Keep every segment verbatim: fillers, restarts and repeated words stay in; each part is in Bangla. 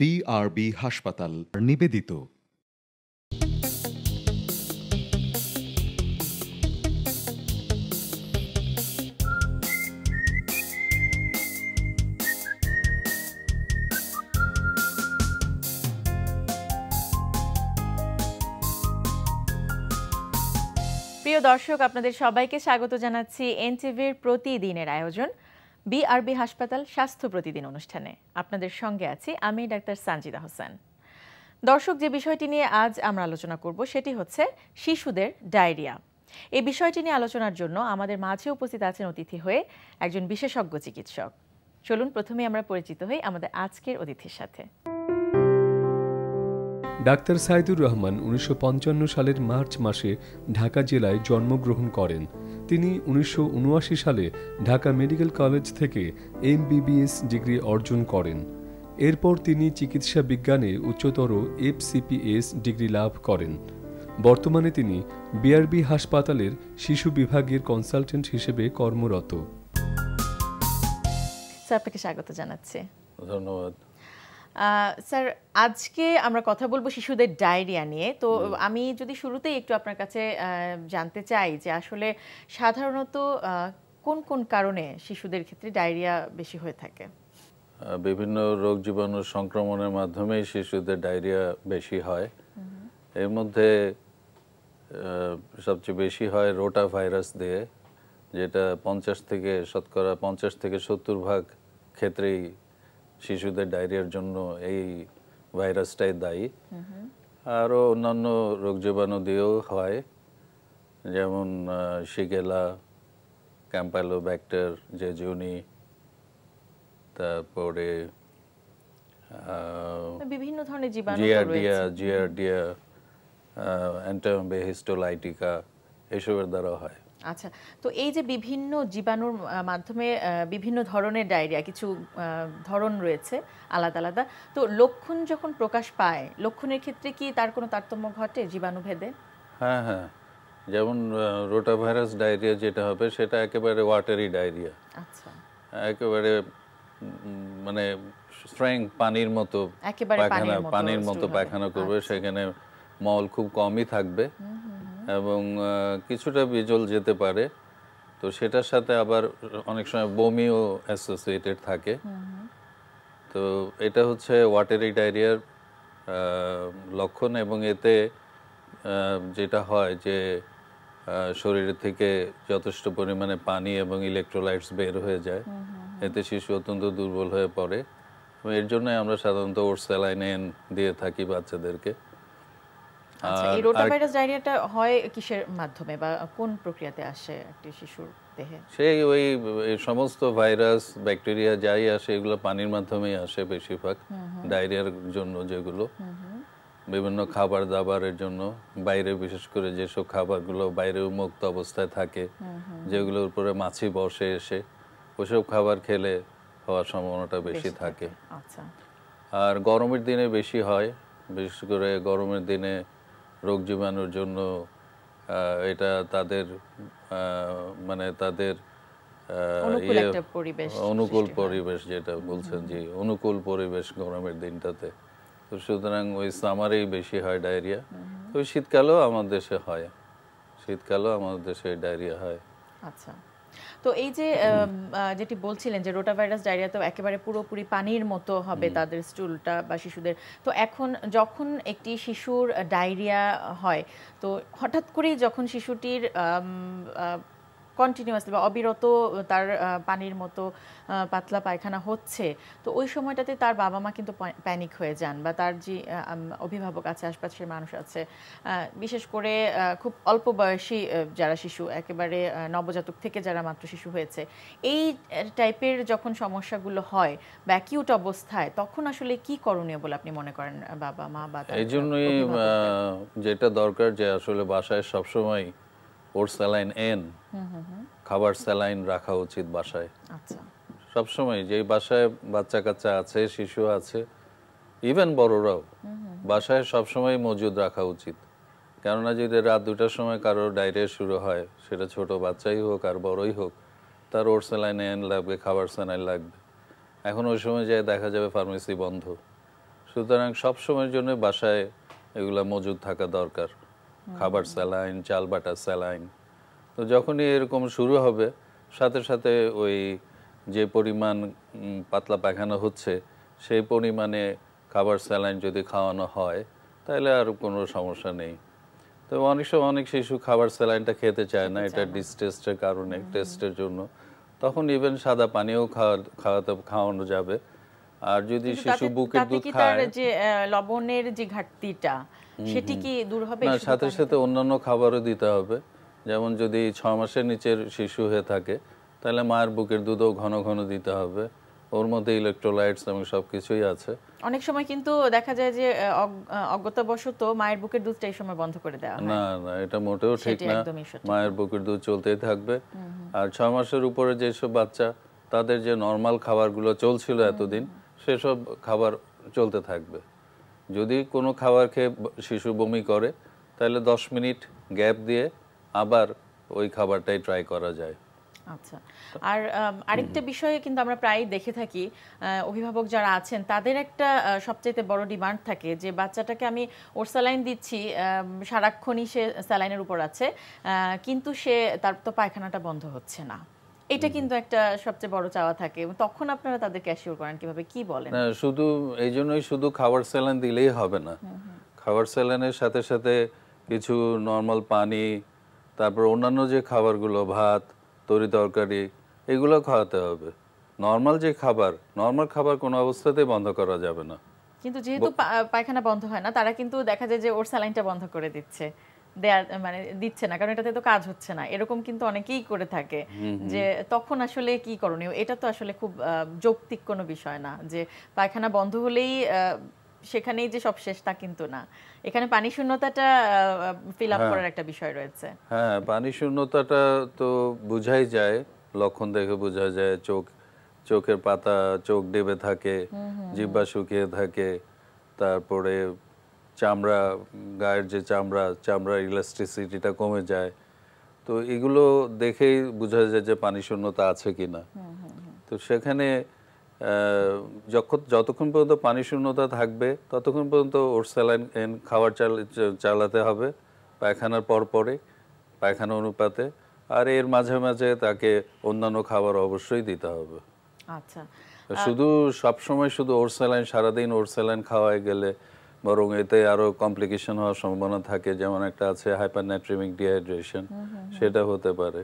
বি আর বি হাসপাতাল নিবেদিত। প্রিয় দর্শক, আপনাদের সবাইকে স্বাগত জানাচ্ছি এনটিভির প্রতিদিনের আয়োজন বিআরবি হাসপাতাল স্বাস্থ্য প্রতিদিন অনুষ্ঠানে। আপনাদের সঙ্গে আছি আমি ডাক্তার সানজিদা হোসেন। দর্শক, যে বিষয়টি নিয়ে আজ আমরা আলোচনা করব সেটি হচ্ছে শিশুদের ডায়রিয়া। এই বিষয়টি নিয়ে আলোচনার জন্য আমাদের মাঝে উপস্থিত আছেন অতিথি হয়ে একজন বিশেষজ্ঞ চিকিৎসক। চলুন প্রথমে আমরা পরিচিত হই আমাদের আজকের অতিথির সাথে। ডাক্তার সাইদুর রহমান উনিশশো পঞ্চান্ন সালের মার্চ মাসে ঢাকা জেলায় জন্মগ্রহণ করেন। তিনি উনিশশো উনআশি সালে ঢাকা মেডিকেল কলেজ থেকে M B B S degree অর্জন করেন। এরপর তিনি চিকিৎসা বিজ্ঞানে উচ্চতর F C P S degree লাভ করেন। বর্তমানে তিনি বি আর বি হাসপাতালের শিশু বিভাগের কনসালটেন্ট হিসেবে কর্মরত। আপনাকে স্বাগত জানাচ্ছি। ধন্যবাদ। স্যার, আজকে আমরা কথা বলবো শিশুদের ডায়রিয়া নিয়ে। তো আমি যদি শুরুতেই একটু আপনার কাছে জানতে চাই যে আসলে সাধারণত কোন কোন কারণে শিশুদের ক্ষেত্রে ডায়রিয়া বেশি হয়ে থাকে? বিভিন্ন রোগ জীবাণু সংক্রমণের মাধ্যমে শিশুদের ডায়রিয়া বেশি হয়। এর মধ্যে সবচেয়ে বেশি হয় রোটা ভাইরাস দিয়ে, যেটা পঞ্চাশ থেকে শতকরা পঞ্চাশ থেকে সত্তর ভাগ ক্ষেত্রেই শিশুদের ডায়রিয়ার জন্য এই ভাইরাসটাই দায়ী। আরও অন্যান্য রোগ জীবাণু দিয়েও হয়, যেমন শিগেলা, ক্যাম্পাইলোব্যাক্টার, জেজুনি, তারপরে বিভিন্ন ধরনের জীবাণু, জিয়ারডিয়া জিয়ারডিয়া অ্যান্টাম্বে হিস্টোলাইটিকা, এসবের দ্বারা হয়। আচ্ছা, তো এই যে বিভিন্ন জীবাণুর মাধ্যমে বিভিন্ন ধরনের ডায়রিয়া, কিছু ধরন রয়েছে আলাদা আলাদা, তো লক্ষণ যখন প্রকাশ পায়, লক্ষণের ক্ষেত্রে কি তার কোনো তারতম্য ঘটে জীবাণু ভেদে? হ্যাঁ হ্যাঁ, যেমন রোটা ভাইরাস ডায়রিয়া যেটা হবে সেটা একেবারে ওয়াটারি ডায়রিয়া। আচ্ছা, একেবারে মানে স্ট্রেং পানির মতো পায়খানা পানির মতো পায়খানা করবে, সেখানে মল খুব কমই থাকবে এবং কিছুটা বিজল যেতে পারে। তো সেটার সাথে আবার অনেক সময় বমিও অ্যাসোসিয়েটেড থাকে। তো এটা হচ্ছে ওয়াটারি ডায়রিয়ার লক্ষণ। এবং এতে যেটা হয় যে শরীর থেকে যথেষ্ট পরিমাণে পানি এবং ইলেকট্রোলাইটস বের হয়ে যায়, এতে শিশু অত্যন্ত দুর্বল হয়ে পড়ে। এর জন্য আমরা সাধারণত ওর স্যালাইন দিয়ে থাকি বাচ্চাদেরকে। আচ্ছা, এই রোটা ভাইরাস ডায়রিয়াটা হয় কিসের মাধ্যমে বা কোন প্রক্রিয়াতে আসে একটি শিশুর দেহে? সেই ওই সমস্ত ভাইরাস, ব্যাকটেরিয়া যাই আসে এগুলো পানির মাধ্যমেই আসে বেশিরভাগ ডায়রিয়ার জন্য, যেগুলো বিভিন্ন খাবার দাবারের জন্য, বাইরে বিশেষ করে যেসব খাবারগুলো বাইরে উন্মুক্ত অবস্থায় থাকে, যেগুলোর উপরে মাছি বসে এসে, ওইসব খাবার খেলে হওয়ার সম্ভাবনাটা বেশি থাকে। আচ্ছা, আর গরমের দিনে বেশি হয়, বিশেষ করে গরমের দিনে রোগ জীবাণুর জন্য এটা তাদের মানে তাদের অনুকূল পরিবেশ, যেটা বলছেন যে অনুকূল পরিবেশ গরমের দিনটাতে, তো সুতরাং ওই সামারেই বেশি হয় ডায়রিয়া। ওই শীতকালেও আমাদের দেশে হয়, শীতকালেও আমাদের দেশে ডায়রিয়া হয়। আচ্ছা, তো এই যে যেটি বলছিলেন যে রোটা ভাইরাস ডায়রিয়া তো একেবারে পুরোপুরি পানির মতো হবে তাদের স্টুলটা বা শিশুদের, তো এখন যখন একটি শিশুর ডায়রিয়া হয়, তো হঠাৎ করেই যখন শিশুটির কন্টিনিউয়াসলি বা অবিরত তার পানির মতো পাতলা পায়খানা হচ্ছে, তো ওই সময়টাতে তার বাবা মা কিন্তু প্যানিক হয়ে যান বা তার যে অভিভাবক আছে, আশপাশের মানুষ আছে, বিশেষ করে খুব অল্প বয়সী যারা শিশু, একেবারে নবজাতক থেকে যারা মাত্র শিশু হয়েছে, এই টাইপের যখন সমস্যাগুলো হয় বা অ্যাকিউট অবস্থায়, তখন আসলে কি করণীয় বলে আপনি মনে করেন বাবা মা? বা এই জন্যই যেটা দরকার যে আসলে বাসায় সবসময় ওর স্যালাইন এন খাবার স্যালাইন রাখা উচিত বাসায়। আচ্ছা, সবসময় যেই বাসায় বাচ্চা কাচ্চা আছে, শিশু আছে, ইভেন বড়রাও বাসায় সবসময় মজুদ রাখা উচিত। কেননা যদি রাত দুটার সময় কারো ডায়রিয়া শুরু হয়, সেটা ছোট বাচ্চাই হোক আর বড়ই হোক, তার ওর স্যালাইন এন লাগবে, খাবার স্যালাইন লাগবে। এখন ওই সময় যায় দেখা যাবে ফার্মেসি বন্ধ, সুতরাং সব সময়ের জন্য বাসায় এগুলা মজুদ থাকা দরকার, খাবার স্যালাইন, চাল বাটা স্যালাইন। তো যখনই এরকম শুরু হবে সাথে সাথে ওই যে পরিমাণ পাতলা পায়খানা হচ্ছে সেই পরিমাণে খাবার স্যালাইন যদি খাওয়ানো হয় তাহলে আর কোনো সমস্যা নেই। তো অনেক সময় অনেক শিশু খাবার স্যালাইনটা খেতে চায় না, এটা ডিস্টেস্টের কারণে, টেস্টের জন্য, তখন ইভেন সাদা পানিও খাওয়া খাওয়াতে খাওয়ানো যাবে। আর যদি শিশু বুকের দুধ খায় যে লবণের যে ঘাটতিটা সেটি কি দূর হবে? না, সাথে সাথে অন্যান্য খাবারও দিতে হবে। যেমন যদি ছয় মাসের নিচের শিশু হয়ে থাকে তাহলে মায়ের বুকের দুধও ঘন ঘন দিতে হবে, ওর মধ্যে ইলেকট্রোলাইটস এবং সবকিছুই আছে। অনেক সময় কিন্তু দেখা যায় যে অজ্ঞতাবশত মায়ের বুকের দুধটা এই সময় বন্ধ করে দেওয়া হয়। না না, এটা মোটেও ঠিক না, মায়ের বুকের দুধ চলতেই থাকবে। আর ছয় মাসের উপরে যেসব বাচ্চা তাদের যে নর্মাল খাবারগুলো চলছিল এতদিন সেসব খাবার চলতে থাকবে। যদি কোনো খাবার খেয়ে শিশু বমি করে তাহলে দশ মিনিট গ্যাপ দিয়ে আবার ওই খাবারটাই ট্রাই করা যায়। আচ্ছা, আর আরেকটা বিষয়ে কিন্তু আমরা প্রায় দেখে থাকি অভিভাবক যারা আছেন তাদের একটা সবচেয়ে বড় ডিমান্ড থাকে যে বাচ্চাটাকে আমি ওর স্যালাইন দিচ্ছি, সারাক্ষণই সে স্যালাইনের উপর আছে, কিন্তু সে তার তো পায়খানাটা বন্ধ হচ্ছে না, এটা কিন্তু একটা সবচেয়ে বড় চাওয়া থাকে। তখন আপনারা তাদেরকে অ্যাসিওর করেন কিভাবে, কি বলেন? শুধু এই জন্যই শুধু খাবার স্যালাইন দিলেই হবে না, খাবার স্যালাইনের সাথে সাথে কিছু নর্মাল পানি, তারপর অন্যান্য যে খাবারগুলো ভাত তরি তরকারি এগুলো খাওয়াতে হবে। নর্মাল যে খাবার, নর্মাল খাবার কোনো অবস্থাতেই বন্ধ করা যাবে না। কিন্তু যেহেতু পায়খানা বন্ধ হয় না তারা কিন্তু দেখা যায় যে ওর স্যালাইনটা বন্ধ করে দিচ্ছে, দেয়া মানে দিচ্ছে না, কারণ এটাতে তো কাজ হচ্ছে না, এরকম কিন্তু অনেকেই করে থাকে। যে তখন আসলে কি করণীয়? এটা তো আসলে খুব যৌক্তিক কোনো বিষয় না যে পায়খানা বন্ধ হলেই সেখানেই যে সব শেষ তা কিন্তু না, এখানে পানি শূন্যতাটা ফিল আপ করার একটা বিষয় রয়েছে। হ্যাঁ, পানি শূন্যতাটা তো বোঝাই যায়, লক্ষণ দেখে বোঝা যায়, চোখ চোখের পাতা, চোখ ডেবে থাকে, জিহ্বা শুকিয়ে থাকে, তারপরে চামড়া, গায়ের যে চামড়া, চামড়ার ইলাস্টিসিটিটা কমে যায়। তো এগুলো দেখেই বোঝা যায় যে পানি শূন্যতা আছে কিনা। তো সেখানে যখন যতক্ষণ পর্যন্ত পানি শূন্যতা থাকবে ততক্ষণ পর্যন্ত ওর স্যালাইন খাবার চাল চালাতে হবে পায়খানার পর পরে, পায়খানা অনুপাতে। আর এর মাঝে মাঝে তাকে অন্যান্য খাবার অবশ্যই দিতে হবে। আচ্ছা, শুধু সবসময় শুধু ওর স্যালাইন, সারাদিন ওর স্যালাইন খাওয়ায় গেলে বরং এতে আরও কমপ্লিকেশন হওয়ার সম্ভাবনা থাকে। যেমন একটা আছে হাইপারন্যাট্রিমিক ডিহাইড্রেশন, সেটা হতে পারে,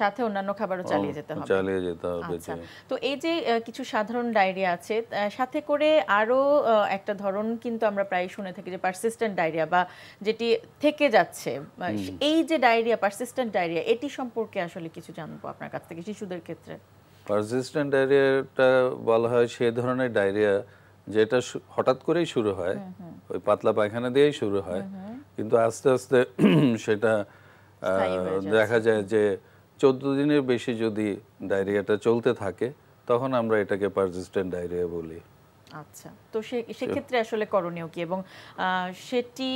সাথে অন্যান্য খাবারও চালিয়ে যেতে হবে, চালিয়ে যেতে হবে। আচ্ছা, তো এই যে কিছু সাধারণ ডায়রিয়া আছে সাথে করে আরো একটা ধরন কিন্তু আমরা প্রায় শুনে থাকি যে পারসিস্টেন্ট ডায়রিয়া, বা যেটি থেকে যাচ্ছে। এই যে ডায়রিয়া, পারসিস্টেন্ট ডায়রিয়া, এটি সম্পর্কে আসলে কিছু জানবো আপনার কাছ থেকে শিশুদের ক্ষেত্রে। পারসিস্টেন্ট ডায়রিয়াটা বলা হয় সেই ধরনের ডায়রিয়া যেটা হঠাৎ করেই শুরু হয়, ওই পাতলা পায়খানা দিয়েই শুরু হয়, কিন্তু আস্তে আস্তে সেটা দেখা যায় যে চোদ্দ দিনের বেশি যদি ডায়রিয়াটা চলতে থাকে তখন আমরা এটাকে পারসিস্টেন্ট ডায়রিয়া বলি। আচ্ছা, তো সেক্ষেত্রে আসলে করণীয় কি, এবং সেটি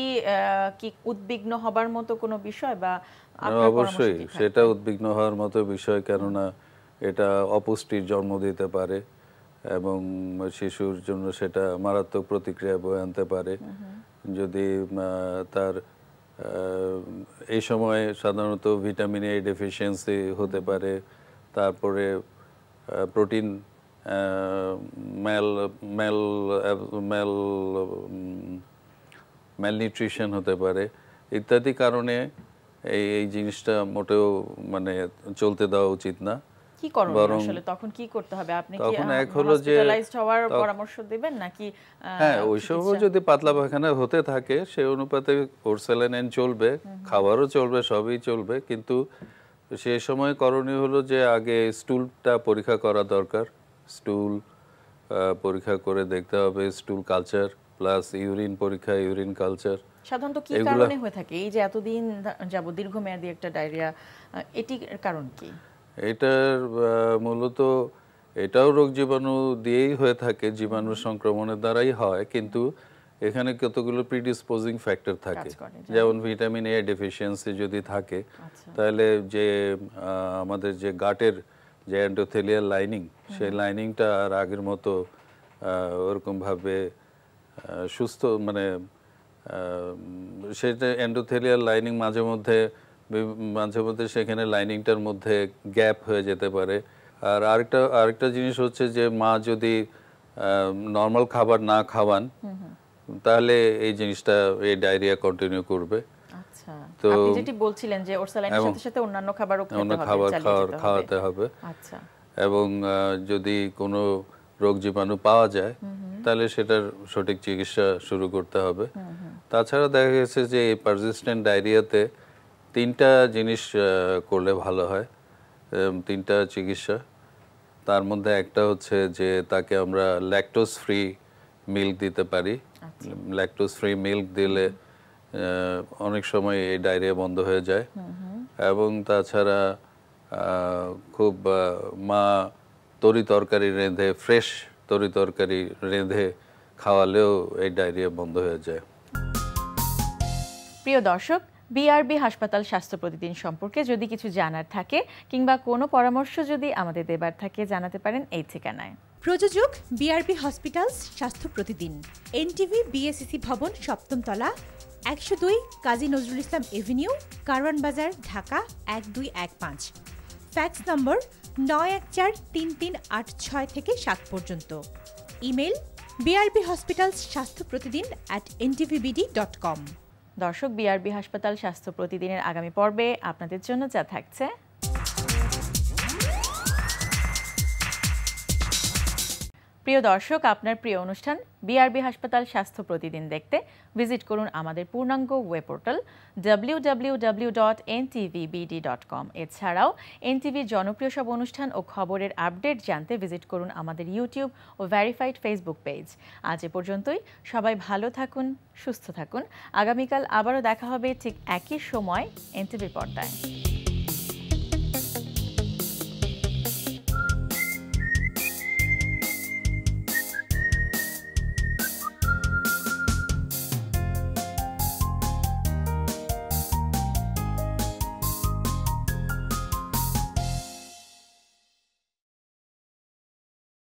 কি উদ্বিগ্ন হবার মতো কোনো বিষয়? বা অবশ্যই সেটা উদ্বিগ্ন হওয়ার মতো বিষয়, কেননা এটা অপুষ্টির জন্ম দিতে পারে এবং শিশুর জন্য সেটা মারাত্মক প্রতিক্রিয়া বয়ে আনতে পারে। যদি তার এই সময়ে সাধারণত ভিটামিন এ ডেফিসিয়েন্সি হতে পারে, তারপরে protein mal mal mal malnutrition হতে পারে, ইত্যাদি কারণে এই এই জিনিসটা মোটেও মানে চলতে দেওয়া উচিত না। কি করণীয় আসলে, তখন কি করতে হবে? আপনি কি হসপিটালাইজড হওয়ার পরামর্শ দিবেন নাকি? হ্যাঁ, ওইসব যদি পাতলা পায়খানা হতে থাকে সেই অনুপাতে ওর স্যালাইন চলবে, খাবারও চলবে, সবই চলবে। কিন্তু সেই সময় করণীয় হলো যে আগে স্টুলটা পরীক্ষা করা দরকার, স্টুল পরীক্ষা করে দেখতে হবে, স্টুল কালচার প্লাস ইউরিন পরীক্ষা, ইউরিন কালচার। সাধারণত কি কারণে হয়ে থাকে এই যে এতদিন যাব দীর্ঘমেয়াদী একটা ডায়রিয়া, এটির কারণ কি? এটার মূলত এটাও রোগ জীবাণু দিয়েই হয়ে থাকে, জীবাণু সংক্রমণের দ্বারাই হয়, কিন্তু এখানে কতগুলো প্রিডিসপোজিং ফ্যাক্টর থাকে। যেমন ভিটামিন এ ডেফিসিয়েন্সি যদি থাকে তাহলে যে আমাদের যে গাটের যে অ্যান্ডোথেলিয়াল লাইনিং, সেই লাইনিংটা আর আগের মতো ওরকমভাবে সুস্থ মানে সেটা এন্ডোথেলিয়াল লাইনিং মাঝে মধ্যে মাঝে মধ্যে সেখানে লাইনিংটার মধ্যে গ্যাপ হয়ে যেতে পারে। আর আরেকটা আরেকটা জিনিস হচ্ছে যে মা যদি নরমাল খাবার না খাওয়ান তাহলে এই জিনিসটা এই ডায়রিয়া কন্টিনিউ করবে। আচ্ছা, তো আপনি যেটি বলছিলেন যে ওরসালাইনের সাথে সাথে অন্যান্য খাবারও খেতে হবে। আচ্ছা, এবং যদি কোনো রোগ জীবাণু পাওয়া যায় তাহলে সেটার সঠিক চিকিৎসা শুরু করতে হবে। তাছাড়া দেখা গেছে যে এই পারসিস্টেন্ট ডায়রিয়াতে তিনটা জিনিস করলে ভালো হয়, তিনটা চিকিৎসা। তার মধ্যে একটা হচ্ছে যে তাকে আমরা ল্যাকটোজ ফ্রি মিল্ক দিতে পারি। ল্যাকটোজ ফ্রি মিল্ক দিলে অনেক সময় এই ডায়রিয়া বন্ধ হয়ে যায়। এবং তাছাড়া খুব মা তরি তরকারি রেঁধে ফ্রেশ তরি তরকারি রেঁধে খাওয়ালেও এই ডায়রিয়া বন্ধ হয়ে যায়। প্রিয় দর্শক, বিআরবি হাসপাতাল স্বাস্থ্য প্রতিদিন সম্পর্কে যদি কিছু জানার থাকে কিংবা কোনো পরামর্শ যদি আমাদের দেবার থাকে জানাতে পারেন এই ঠিকানায়। প্রযোজক বিআরবি হসপিটাল স্বাস্থ্য প্রতিদিন, এনটিভি বিএসসিসি ভবন সপ্তম তলা, একশো দুই কাজী নজরুল ইসলাম এভিনিউ, কারওয়ান বাজার, ঢাকা এক দুই এক পাঁচ। ফ্যাক্স নম্বর নয় এক চার তিন তিন আট ছয় থেকে সাত পর্যন্ত। ইমেল বিআরবি হসপিটাল স্বাস্থ্য প্রতিদিন অ্যাট এনটিভিবিডি ডট কম। দর্শক, বিআরবি হাসপাতাল স্বাস্থ্য প্রতিদিনের আগামী পর্বে আপনাদের জন্য যা থাকছে: প্রিয় দর্শক, আপনার প্রিয় অনুষ্ঠান বিআরবি হাসপাতাল স্বাস্থ্য প্রতিদিন দেখতে ভিজিট করুন আমাদের পূর্ণাঙ্গ web portal W W W dot NTVBD dot com. এছাড়াও এনটিভির জনপ্রিয় সব অনুষ্ঠান ও খবরের আপডেট জানতে ভিজিট করুন আমাদের ইউটিউব ও ভেরিফাইড ফেসবুক পেজ। আজ এ পর্যন্তই, সবাই ভালো থাকুন, সুস্থ থাকুন। আগামীকাল আবারও দেখা হবে ঠিক একই সময় এনটিভির পর্দায়।